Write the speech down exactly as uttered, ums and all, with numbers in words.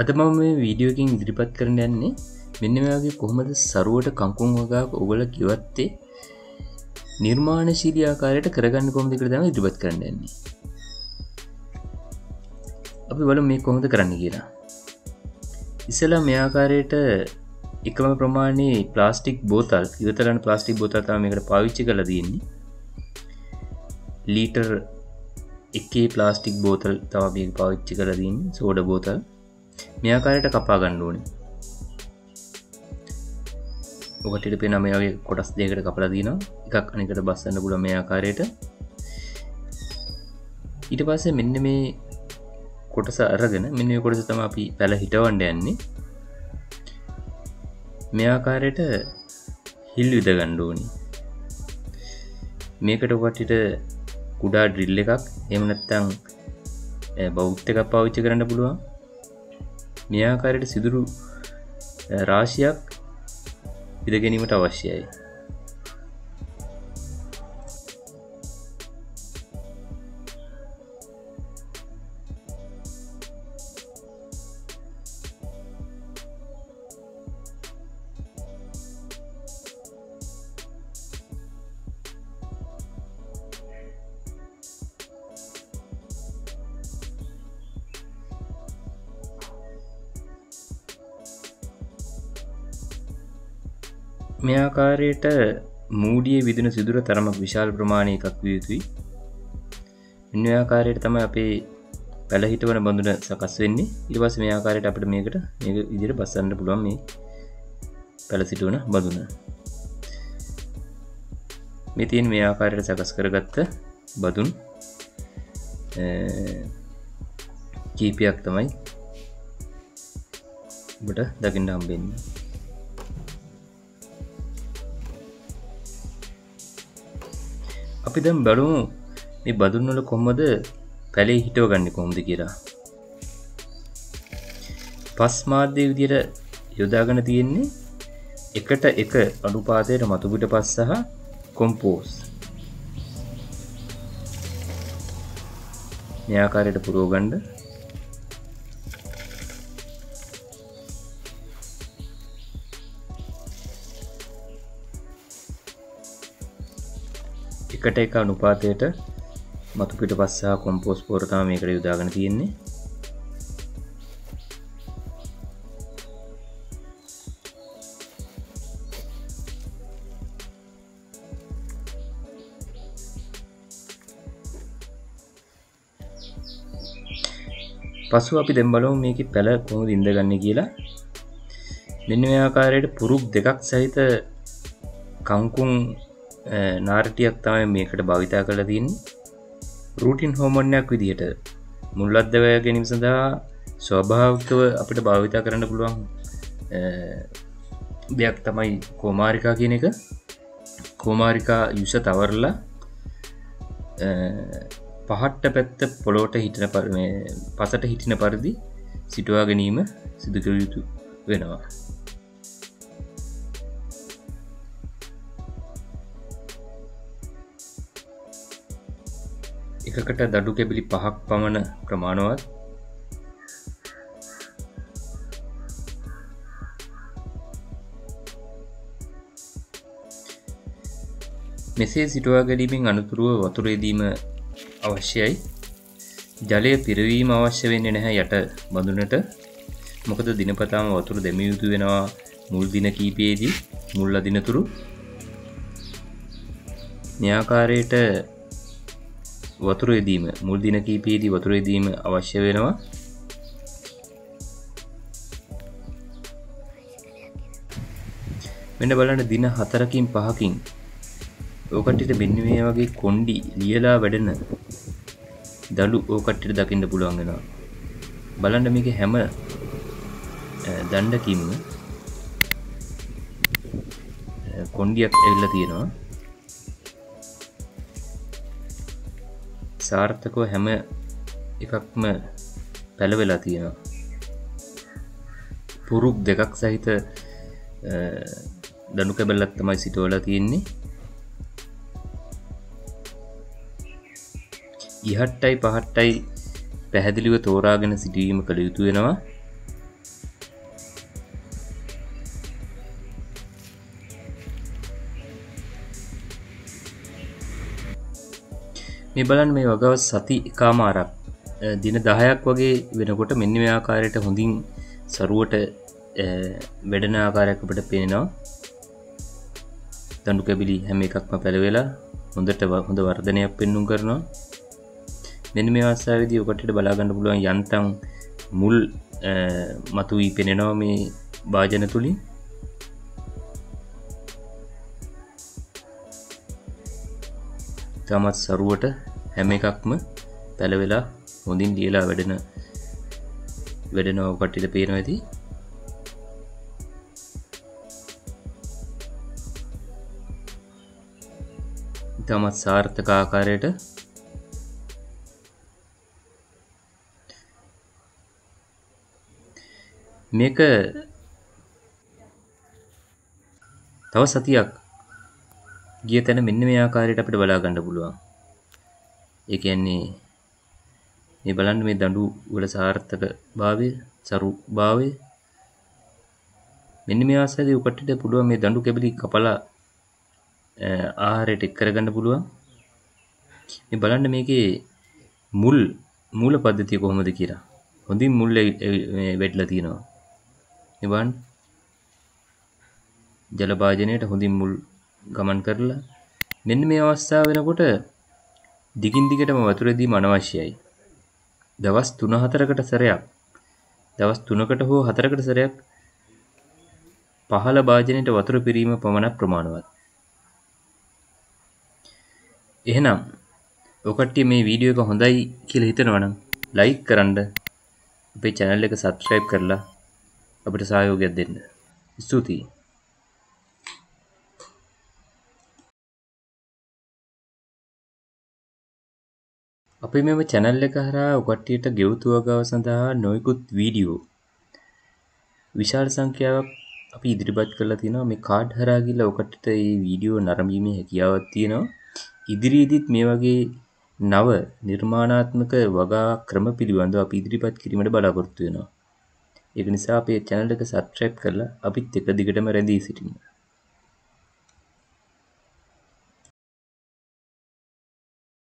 අද මම මේ වීඩියෝ එකකින් ඉදිරිපත් කරන්න යන්නේ මෙන්න මේ වගේ කොහොමද සරුවට කංකුන් වගාවක් ඔයගොල්ලෝ කිව්වත්තේ නිර්මාණශීලී ආකාරයට කරගන්න කොහොමද කියලා තමයි ඉදිරිපත් කරන්න යන්නේ. අපි බලමු මේක කොහොමද කරන්න කියලා. ඉස්සෙල්ලා මේ ආකාරයට එකම ප්‍රමාණයේ ප්ලාස්ටික් බෝතල් ඉවතලන ප්ලාස්ටික් බෝතල් තමයි මේකට පාවිච්චි කරලා තියෙන්නේ. ලීටර් එකේ ප්ලාස්ටික් බෝතල් තමයි මේක පාවිච්චි කරලා තියෙන්නේ සෝඩා බෝතල්. මේ ආකාරයට කපා ගන්න ඕනේ. ඔකට ඊට පේනවා මේ වගේ කොටස් දෙකකට කපලා දිනවා. එකක් අනිකට බස්සන්න පුළුවන් මේ ආකාරයට. ඊට පස්සේ මෙන්න මේ කොටස අරගෙන මෙන්න මේ කොටස තමයි අපි පැල හිටවන්න යන්නේ. මේ ආකාරයට හිල් විද ගන්න ඕනේ. මේකට කොටිට කුඩා ඩ්‍රිල් එකක් එහෙම නැත්නම් බවුට් එකක් පාවිච්චි කරන්න පුළුවන්. මේ ආකාරයට සිදුරු රාශියක් විද ගැනීමට අවශ්‍යයි. මේ ආකාරයට මූඩියේ විදින සිදුර තරමක් විශාල ප්‍රමාණයක එකක් විය යුතුයි. මෙන්න මේ ආකාරයට තමයි අපේ පැල හිටවන බඳුන සකස් වෙන්නේ. ඊට පස්සේ මේ ආකාරයට අපිට මේකට මේක විදිහට බස්සන්න පුළුවන් මේ පැල සිටවන බඳුන. මේ තියෙන මේ ආකාරයට සකස් කරගත්ත බඳුන් කීපයක් තමයි අපිට දකින්න හම්බෙන්නේ. අපි දැන් බලමු මේ බඳුන් වල කොහොමද පැලේ හිටවගන්නේ කොහොමද කියලා. පස් මාධ්‍ය විදියට යොදාගෙන තියෙන්නේ එකට එක අනුපාතයට මතු පිටපස් සහ කොම්පෝස්. මේ ආකාරයට පුරව ගන්න. එකට එක අනුපාතයට මතු පිටපස් සහ කොම්පෝස් පොර තමයි මේකට යොදාගෙන තියෙන්නේ. පසුව අපි දැන් බලමු මේකේ පැල කොහොමද ඉඳගන්නේ කියලා. මෙන්න මේ ආකාරයට පුරුක් දෙකක් සහිත කංකුන් නාරටියක් තමයි මේකට භාවිතා කරලා තියෙන්නේ රූටින් හෝමෝනයක් විදියට. මුල්වද්දවය ගැනීම සඳහා ස්වභාවිකව අපිට භාවිතා කරන්න පුළුවන් දෙයක් තමයි කොමාරිකා කියන එක. කොමාරිකා යුෂ තවරලා පහට්ට පැත්ත පොළොවට හිටින මේ පසට හිටින පරිදි සිටුවා ගැනීම සිදු කළ යුතු වෙනවා. එකකට දඩු කැබිලි පහක් පමණ ප්‍රමාණවත්. මෙසේ සිටුවා ගැනීමෙන් අනුතුරුව වතුරේදීම අවශ්‍යයි. ජලය පිරවීම අවශ්‍ය වෙන්නේ නැහැ යට බඳුනට. මොකද දිනපතාම වතුර දැමිය යුතු වෙනවා මුල් දින කීපයේදී මුල් අදිනතුරු. මේ ආකාරයට වතුරේදීම මුල් දින කීපයේදී වතුරේදීම අවශ්‍ය වෙනවා. මෙන්න බලන්න දින හතරකින් පහකින් ඕකට්ටිට මෙන්න මේ වගේ කොණ්ඩි ලියලා වැඩෙන දළු ඕකට්ටිට දකින්න පුළුවන් වෙනවා. බලන්න මේකේ හැම දණ්ඩකින්ම කොණ්ඩියක් ඇවිල්ලා තියෙනවා. සාර්ථකව හැම එකක්ම පැලවෙලා තියෙනවා. පුරුක් දෙකක් සහිත දණු කැබල්ලක් තමයි සිටවලා තියෙන්නේ. ඉහට්ටයි පහට්ටයි පැහැදිලිව තෝරාගෙන සිටීම කළ යුතු වෙනවා. මේ බලන්න මේ වගව සති එකමාරක් දින දහයක් වගේ වෙනකොට මෙන්න මේ ආකාරයට හොඳින් සරුවට වැඩෙන ආකාරයක් අපිට පේනවා. දඬු කැබිලි හැම එකක්ම පළවෙලා හොඳට හොඳ වර්ධනයක් පෙන්වුම් කරනවා. මෙන්න මේ අවස්ථාවේදී ඔබට බලා ගන්න පුළුවන් යන්තම් මුල් මතුවී පෙනෙනවා මේ වාදන තුලින්. තමත් සරුවට හැම එකක්ම පැලවෙලා හොඳින් දියලා වැඩෙන වැඩෙනව කටිට පේනවා ඇති. තමත් සාර්ථක ආකාරයට මේක තව සතියක් ගිය තැන මෙන්න මේ ආකාරයට අපිට බලා ගන්න පුළුවන්. ඒ කියන්නේ මේ බලන්න මේ දඬු වල සාර්ථක භාවය, සරු භාවය. මෙන්න මේ ආසයේදී උකටට පුළුවන් මේ දඬු කැබලි කපලා ආහාරයට එක් කරගන්න පුළුවන්. මේ බලන්න මේකේ මුල් මූල පද්ධතිය කොහොමද කියලා. හොඳින් මුල් වැටලා තියෙනවා. මේ බලන්න ජල භාජනයේට හොඳින් මුල් ගමන් කරලා මෙන්න මේ අවස්ථාව වෙනකොට දිගින් දිගටම වතුර දීම අනවශ්‍යයි. දවස් තුන හතරකට සැරයක් දවස් තුනකට හෝ හතරකට සැරයක් පහළ භාජනයට වතුර පිරීම පමණක් ප්‍රමාණවත්. එහෙනම් ඔය කට්ටිය මේ වීඩියෝ එක හොඳයි කියලා හිතනවා නම් ලයික් කරන්න, අපේ channel එක subscribe කරලා අපිට සහයෝගයක් දෙන්න. ස්තුතියි. අපි මෙම channel එක හරහා ඔබ කට්ටියට ගෙවතු වගාව සඳහා නොයෙකුත් වීඩියෝ විශාල සංඛ්‍යාවක් අපි ඉදිරිපත් කරලා තිනවා. මේ කාඩ් හරහා ගිහලා ඔබ කට්ටියට මේ වීඩියෝ නරඹීමේ හැකියාවක් තියෙනවා. ඉදිරියේදීත් මේ වගේ නව නිර්මාණාත්මක වගා ක්‍රම පිළිබඳව අපි ඉදිරිපත් කිරීමට බලාපොරොත්තු වෙනවා. ඒක නිසා අපේ channel එක subscribe කරලා අපිත් එක දිගටම රැඳී සිටින්න.